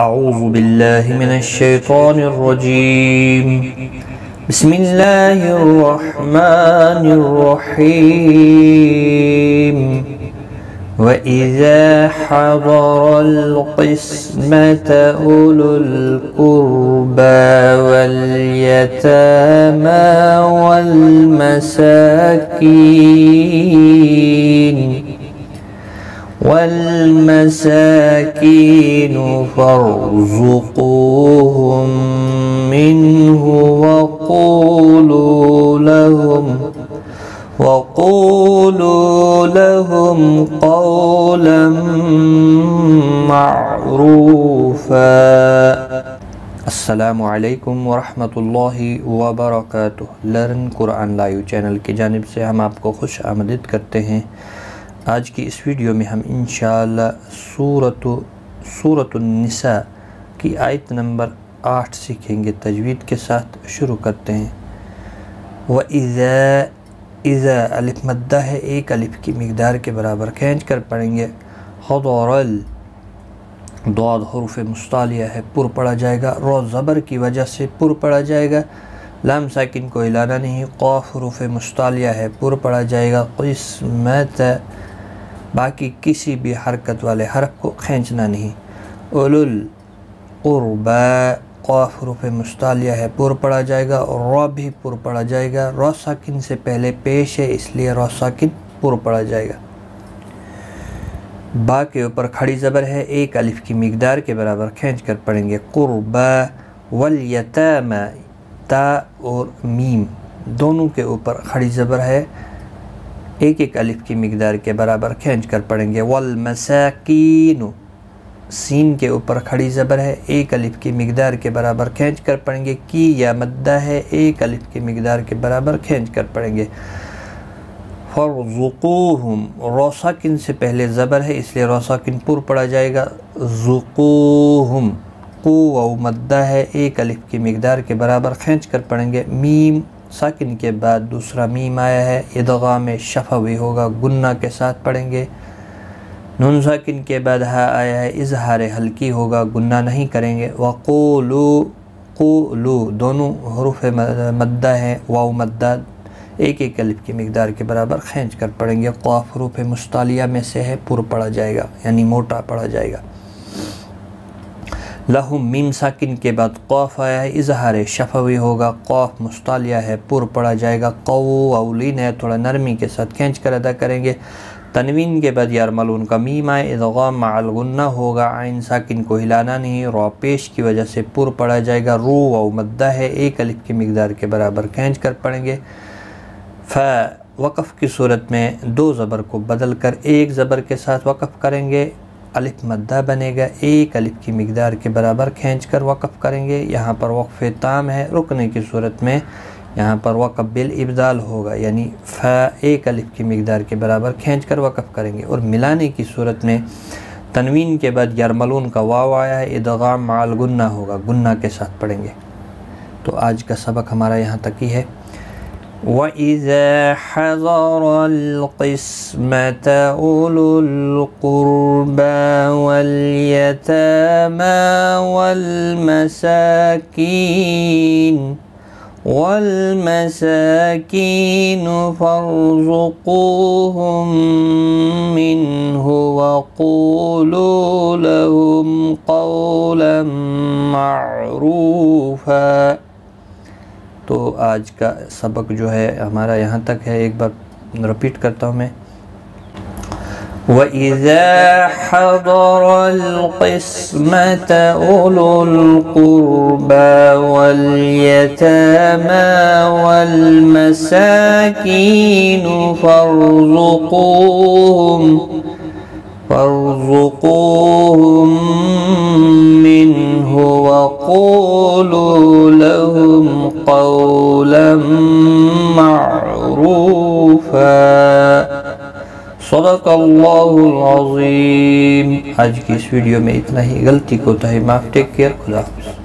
अऊज़ु बिल्लाहि मिनश्शैतानिर्रजीम बिस्मिल्लाहिर्रहमानिर्रहीम वइज़ा हज़रल क़िस्मता उलुल क़ुर्बा वल यतामा वल मसाकीन والمساكين فارزقوهم منه وقولوا لهم قولا معروفا अस्सलामु अलैकुम वरहमतुल्लाहि वबरकातुहु। लर्न कुरान लाइव चैनल की जानिब से हम आपको खुश आमदीद करते हैं। आज की इस वीडियो में हम इंशाअल्लाह सूरत अन निसा की आयत नंबर 8 सीखेंगे। तजवीद के साथ शुरू करते हैं। व इज़ा अलिफ मद्दा है, एक अलिफ की मकदार के बराबर खींच कर पढ़ेंगे। हदौरल दाद हुरूफ मुस्तालिया है, पुर पढ़ा जाएगा। रो ज़बर की वजह से पुर पढ़ा जाएगा। लाम साकिन को हिलाना नहीं। क़ाफ हुरूफ मुस्तालिया है, पुर पढ़ा जाएगा। क़िस्मत बाकी किसी भी हरकत वाले हरफ को खींचना नहीं। उलुल क़ुर्बा क़ाफ हुरूफ़ मुस्तालिया है, पुर पढ़ा जाएगा। रा भी पुर पढ़ा जाएगा। रा साकिन से पहले पेश है, इसलिए रा साकिन पुर पढ़ा जाएगा। बा के ऊपर खड़ी ज़बर है, एक अलिफ की मकदार के बराबर खींच कर पढ़ेंगे। क़ुर्बा वल यतामा, ता और मीम दोनों के ऊपर खड़ी ज़बर है, एक एक अलिफ की मकदार के बराबर खींच कर पढ़ेंगे। वल मसाकीन, सीन के ऊपर खड़ी ज़बर है, एक अलिफ की मकदार के बराबर खींच कर पढ़ेंगे। की या मद्दा है, एक अलिफ की मकदार के बराबर खींच कर पढ़ेंगे। फरज़ुक़ूहुम, रोसाकिन से पहले ज़बर है, इसलिए रोसाकिन पुर पढ़ा जाएगा। ज़ुक़ूहुम, को व मद्दा है, एक अलिफ की मकदार के बराबर खींच कर पढ़ेंगे। मीम साकिन के बाद दूसरा मीम आया है, इदग़ा में शफ़वी होगा, गुन्ना के साथ पढ़ेंगे। नून साकिन के बाद हा आया है, इजहार हल्की होगा, गुन्ना नहीं करेंगे। वक़ूलू, क़ूलू दोनों हुरूफ़ मद्दा हैं, वाव मद्दा एक एक अलिफ की मकदार के बराबर खींच कर पढ़ेंगे। क़ाफ हुरूफ़ मुस्तालिया में से है, पुर पढ़ा जाएगा यानी मोटा पढ़ा जाएगा। लहुम मीम साकिन के बाद क़ाफ आया है, इजहार शफ़वी होगा, क़ाफ मुस्तालिया है, पुर पढ़ा जाएगा। क़ौलीन है, थोड़ा नरमी के साथ खींच कर अदा करेंगे। तनवीन के बाद यारमलून का मीम आए, इदग़ा मअल गुन्ना होगा, आइन साकिन को हिलाना नहीं। रॉ पेश की वजह से पुर पढ़ा जाएगा। रू व मद्दा है, एक अलिफ की मकदार के बराबर खींच कर पढ़ेंगे। फ़ा वक़फ़ की सूरत में दो ज़बर को बदल कर एक ज़बर के साथ वक़फ़ करेंगे, अलिफ मद्दा बनेगा, एक अलिफ की मकदार के बराबर खींच कर वक़फ़ करेंगे। यहाँ पर वक़फ़ ताम है, रुकने की सूरत में यहाँ पर वक़फ़ बिल इब्दाल होगा, यानी फ़ा एक अलिफ की मकदार के बराबर खींच कर वक़फ़ करेंगे। और मिलाने की सूरत में तनवीन के बाद यरमलून का वाव आया है, इदग़ा मअल गुन्ना होगा, गुन्ना के साथ पढ़ेंगे। तो आज का सबक हमारा यहाँ तक ही है। وَإِذَا حَضَرَ الْقِسْمَةَ أُولُو الْقُرْبَى وَالْيَتَامَى وَالْمَسَاكِينُ فَارْزُقُوهُمْ مِنْهُ وَقُولُوا لَهُمْ قَوْلًا مَعْرُوفًا। तो आज का सबक जो है हमारा यहाँ तक है। एक बार रिपीट करता हूँ मैं। وَإِذَا حَضَرَ الْقِسْمَةَ أُولُو الْقُرْبَى وَالْيَتَامَى وَالْمَسَاكِينُ فَارْزُقُوهُمْ مِنْهُ وَقُولُوا لَهُمْ قولا معروفا। सदक अल्लाहुल अज़ीम। आज की इस वीडियो में इतना ही। गलती को तो है माफ़। Take care. खुदा हाफ़िज़।